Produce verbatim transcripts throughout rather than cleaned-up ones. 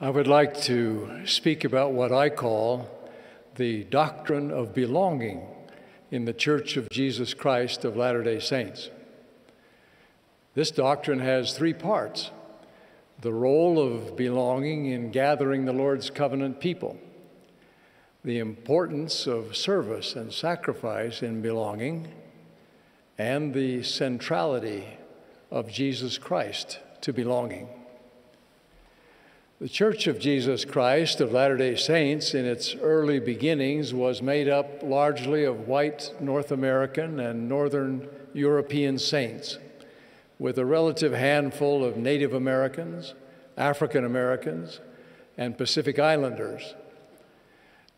I would like to speak about what I call the doctrine of belonging in the Church of Jesus Christ of Latter-day Saints. This doctrine has three parts: the role of belonging in gathering the Lord's covenant people, the importance of service and sacrifice in belonging, and the centrality of Jesus Christ to belonging. The Church of Jesus Christ of Latter-day Saints in its early beginnings was made up largely of white North American and Northern European saints, with a relative handful of Native Americans, African Americans, and Pacific Islanders.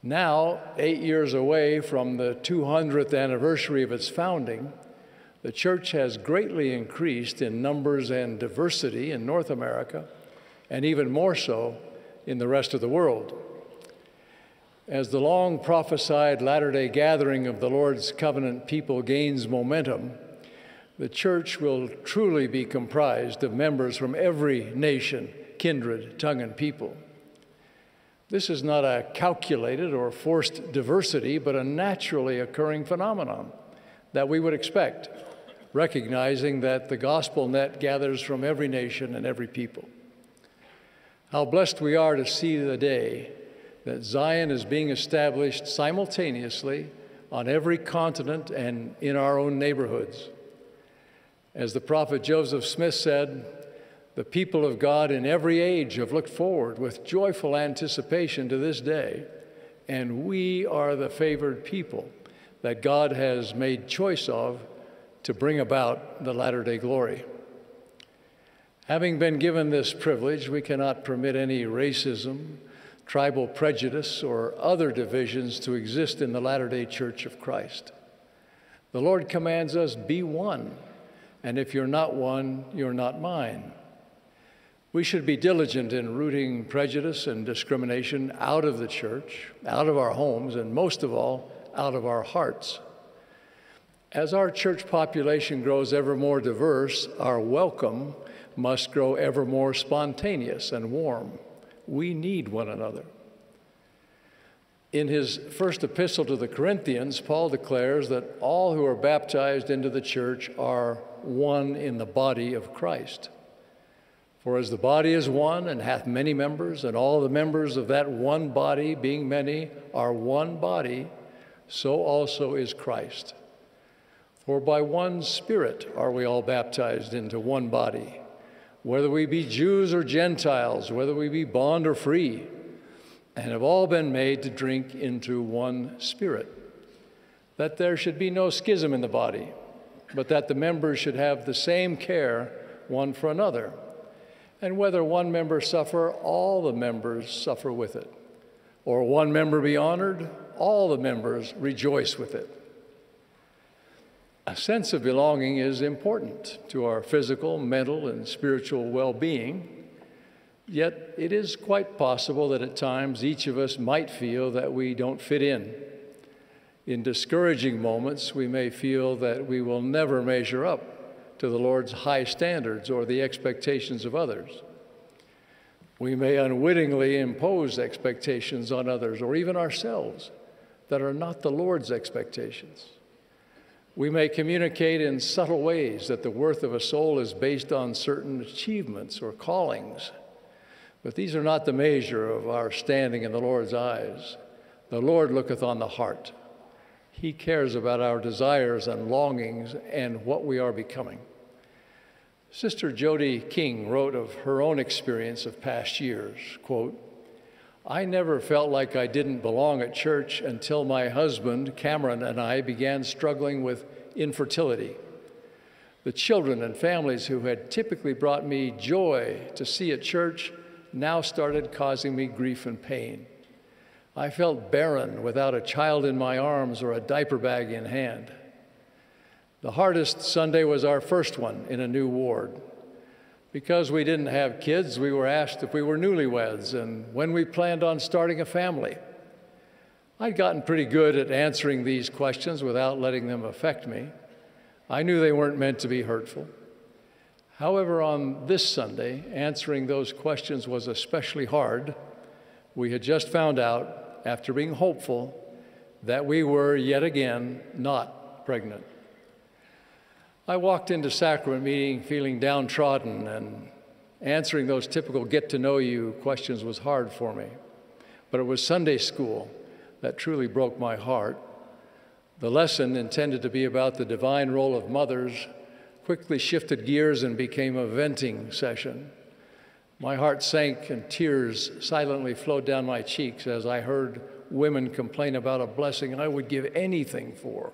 Now, eight years away from the two hundredth anniversary of its founding, the Church has greatly increased in numbers and diversity in North America, and even more so in the rest of the world. As the long prophesied latter-day gathering of the Lord's covenant people gains momentum, the Church will truly be comprised of members from every nation, kindred, tongue, and people. This is not a calculated or forced diversity, but a naturally occurring phenomenon that we would expect, recognizing that the gospel net gathers from every nation and every people. How blessed we are to see the day that Zion is being established simultaneously on every continent and in our own neighborhoods. As the prophet Joseph Smith said, the people of God in every age have looked forward with joyful anticipation to this day, and we are the favored people that God has made choice of to bring about the latter-day glory. Having been given this privilege, we cannot permit any racism, tribal prejudice, or other divisions to exist in the Latter-day Church of Christ. The Lord commands us, be one, and if you're not one, you're not mine. We should be diligent in rooting prejudice and discrimination out of the church, out of our homes, and most of all, out of our hearts. As our church population grows ever more diverse, our welcome must grow ever more spontaneous and warm. We need one another. In his first epistle to the Corinthians, Paul declares that all who are baptized into the church are one in the body of Christ. For as the body is one and hath many members, and all the members of that one body, being many, are one body, so also is Christ. For by one Spirit are we all baptized into one body, whether we be Jews or Gentiles, whether we be bond or free, and have all been made to drink into one Spirit. That there should be no schism in the body, but that the members should have the same care one for another. And whether one member suffer, all the members suffer with it. Or one member be honored, all the members rejoice with it. A sense of belonging is important to our physical, mental, and spiritual well-being, yet it is quite possible that at times each of us might feel that we don't fit in. In discouraging moments, we may feel that we will never measure up to the Lord's high standards or the expectations of others. We may unwittingly impose expectations on others or even ourselves that are not the Lord's expectations. We may communicate in subtle ways that the worth of a soul is based on certain achievements or callings, but these are not the measure of our standing in the Lord's eyes. The Lord looketh on the heart. He cares about our desires and longings and what we are becoming. Sister Jody King wrote of her own experience of past years, quote, I never felt like I didn't belong at church until my husband, Cameron, and I began struggling with infertility. The children and families who had typically brought me joy to see at church now started causing me grief and pain. I felt barren without a child in my arms or a diaper bag in hand. The hardest Sunday was our first one in a new ward. Because we didn't have kids, we were asked if we were newlyweds and when we planned on starting a family. I'd gotten pretty good at answering these questions without letting them affect me. I knew they weren't meant to be hurtful. However, on this Sunday, answering those questions was especially hard. We had just found out, after being hopeful, that we were yet again not pregnant. I walked into sacrament meeting feeling downtrodden, and answering those typical get-to-know-you questions was hard for me. But it was Sunday school that truly broke my heart. The lesson, intended to be about the divine role of mothers, quickly shifted gears and became a venting session. My heart sank and tears silently flowed down my cheeks as I heard women complain about a blessing I would give anything for.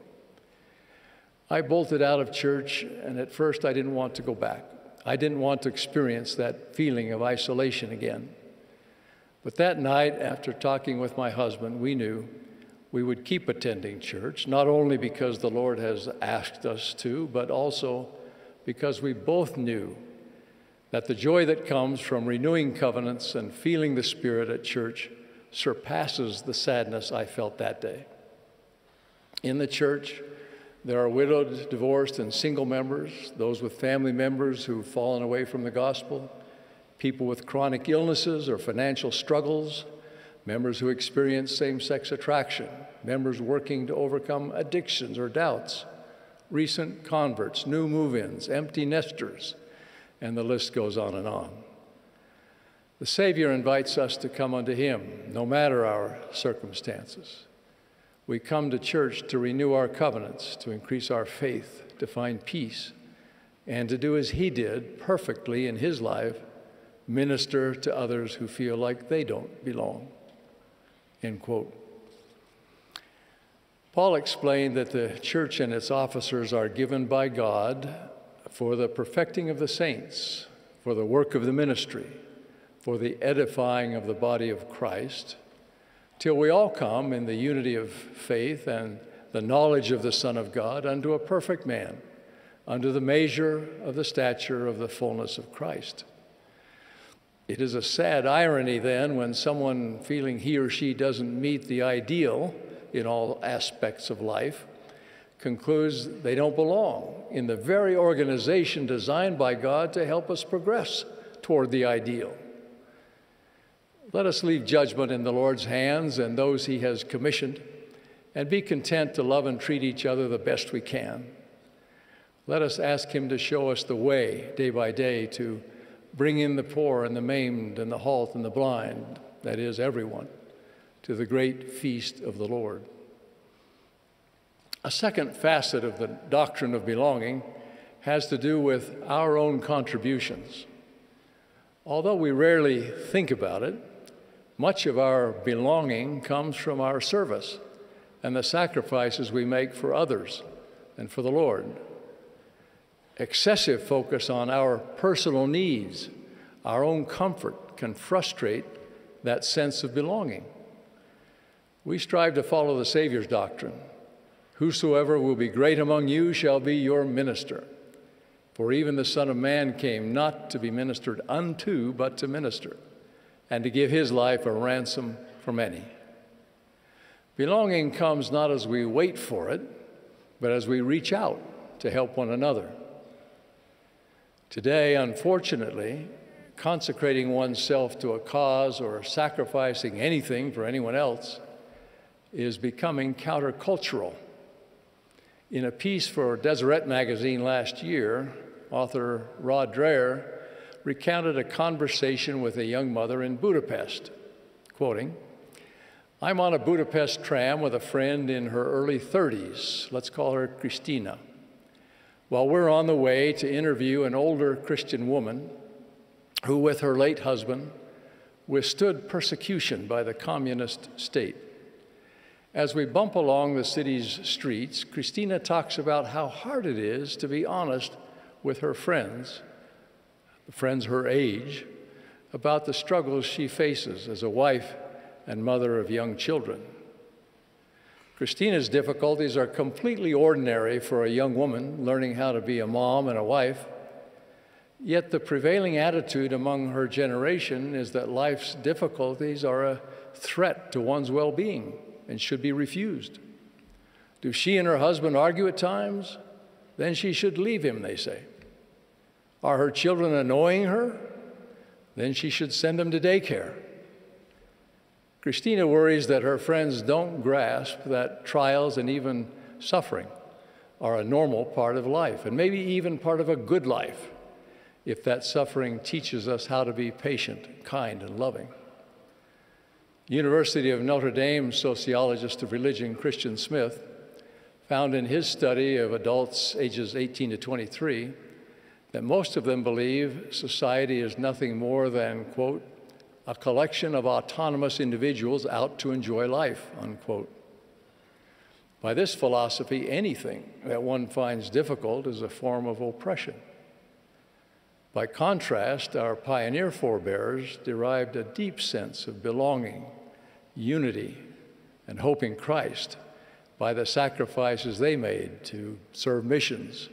I bolted out of church, and at first I didn't want to go back. I didn't want to experience that feeling of isolation again. But that night, after talking with my husband, we knew we would keep attending church, not only because the Lord has asked us to, but also because we both knew that the joy that comes from renewing covenants and feeling the Spirit at church surpasses the sadness I felt that day. In the church, there are widowed, divorced, and single members, those with family members who've fallen away from the gospel, people with chronic illnesses or financial struggles, members who experience same-sex attraction, members working to overcome addictions or doubts, recent converts, new move-ins, empty nesters, and the list goes on and on. The Savior invites us to come unto Him, no matter our circumstances. We come to church to renew our covenants, to increase our faith, to find peace, and to do as He did perfectly in His life, minister to others who feel like they don't belong. End quote. Paul explained that the church and its officers are given by God for the perfecting of the saints, for the work of the ministry, for the edifying of the body of Christ, till we all come in the unity of faith and the knowledge of the Son of God unto a perfect man, unto the measure of the stature of the fullness of Christ. It is a sad irony then when someone feeling he or she doesn't meet the ideal in all aspects of life concludes they don't belong in the very organization designed by God to help us progress toward the ideal. Let us leave judgment in the Lord's hands and those He has commissioned, and be content to love and treat each other the best we can. Let us ask Him to show us the way day by day, to bring in the poor and the maimed and the halt and the blind, that is, everyone, to the great feast of the Lord. A second facet of the doctrine of belonging has to do with our own contributions. Although we rarely think about it, much of our belonging comes from our service and the sacrifices we make for others and for the Lord. Excessive focus on our personal needs, our own comfort, can frustrate that sense of belonging. We strive to follow the Savior's doctrine. Whosoever will be great among you shall be your minister. For even the Son of Man came not to be ministered unto, but to minister, and to give His life a ransom for many. Belonging comes not as we wait for it, but as we reach out to help one another. Today, unfortunately, consecrating oneself to a cause or sacrificing anything for anyone else is becoming countercultural. In a piece for Deseret magazine last year, author Rod Dreher recounted a conversation with a young mother in Budapest, quoting, "I'm on a Budapest tram with a friend in her early thirties. Let's call her Christina. While we're on the way to interview an older Christian woman who, with her late husband, withstood persecution by the communist state. As we bump along the city's streets, Christina talks about how hard it is to be honest with her friends, friends her age, about the struggles she faces as a wife and mother of young children. Christina's difficulties are completely ordinary for a young woman learning how to be a mom and a wife, yet the prevailing attitude among her generation is that life's difficulties are a threat to one's well-being and should be refused. Do she and her husband argue at times? Then she should leave him, they say. Are her children annoying her? Then she should send them to daycare. Christina worries that her friends don't grasp that trials and even suffering are a normal part of life, and maybe even part of a good life, if that suffering teaches us how to be patient, kind, and loving. University of Notre Dame sociologist of religion Christian Smith found in his study of adults ages eighteen to twenty-three that most of them believe society is nothing more than, quote, a collection of autonomous individuals out to enjoy life, unquote. By this philosophy, anything that one finds difficult is a form of oppression. By contrast, our pioneer forebears derived a deep sense of belonging, unity, and hope in Christ by the sacrifices they made to serve missions,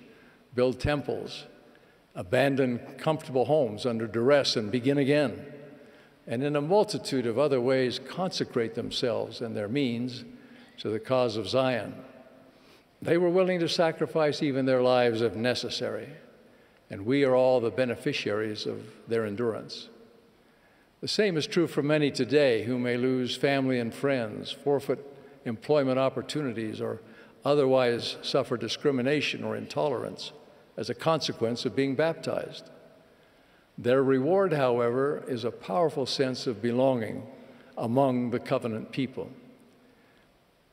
build temples, abandon comfortable homes under duress and begin again, and in a multitude of other ways consecrate themselves and their means to the cause of Zion. They were willing to sacrifice even their lives if necessary. And we are all the beneficiaries of their endurance. The same is true for many today who may lose family and friends, forfeit employment opportunities, or otherwise suffer discrimination or intolerance as a consequence of being baptized. Their reward, however, is a powerful sense of belonging among the covenant people.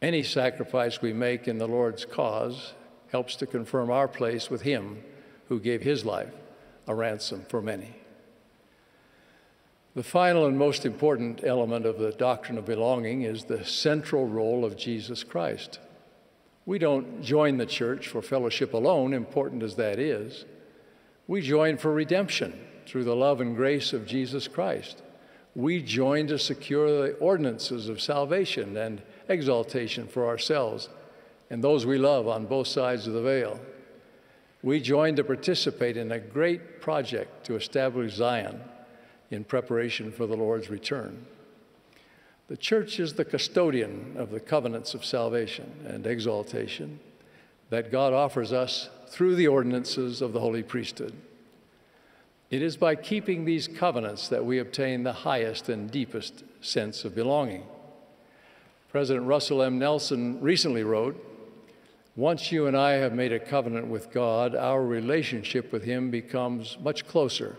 Any sacrifice we make in the Lord's cause helps to confirm our place with Him who gave his life a ransom for many. The final and most important element of the doctrine of belonging is the central role of Jesus Christ. We don't join the church for fellowship alone, important as that is. We join for redemption through the love and grace of Jesus Christ. We join to secure the ordinances of salvation and exaltation for ourselves and those we love on both sides of the veil. We join to participate in a great project to establish Zion in preparation for the Lord's return. The church is the custodian of the covenants of salvation and exaltation that God offers us through the ordinances of the holy priesthood. It is by keeping these covenants that we obtain the highest and deepest sense of belonging. President Russell M. Nelson recently wrote, "Once you and I have made a covenant with God, our relationship with Him becomes much closer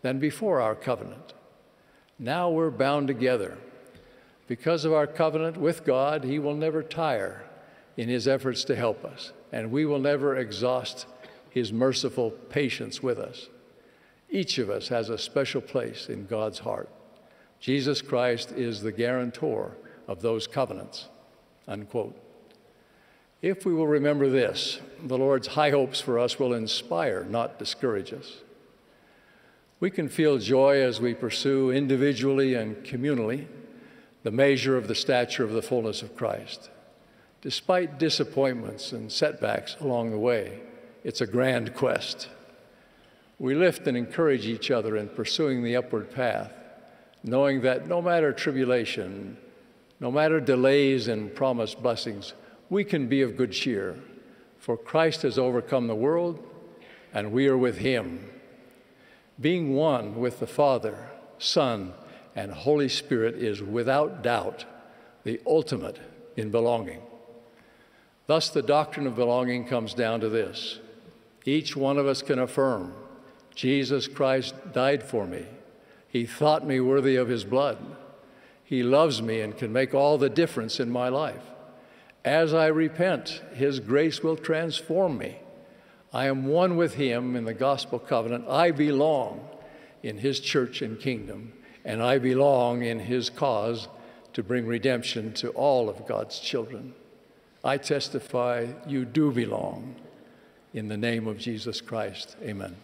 than before our covenant. Now we're bound together. Because of our covenant with God, He will never tire in His efforts to help us, and we will never exhaust His merciful patience with us. Each of us has a special place in God's heart. Jesus Christ is the guarantor of those covenants," unquote. If we will remember this, the Lord's high hopes for us will inspire, not discourage us. We can feel joy as we pursue individually and communally the measure of the stature of the fullness of Christ. Despite disappointments and setbacks along the way, it's a grand quest. We lift and encourage each other in pursuing the upward path, knowing that no matter tribulation, no matter delays and promised blessings, we can be of good cheer, for Christ has overcome the world, and we are with Him. Being one with the Father, Son, and Holy Spirit is without doubt the ultimate in belonging. Thus, the doctrine of belonging comes down to this. Each one of us can affirm, Jesus Christ died for me. He thought me worthy of His blood. He loves me and can make all the difference in my life. As I repent, His grace will transform me. I am one with Him in the gospel covenant. I belong in His church and kingdom, and I belong in His cause to bring redemption to all of God's children. I testify you do belong. In the name of Jesus Christ, amen.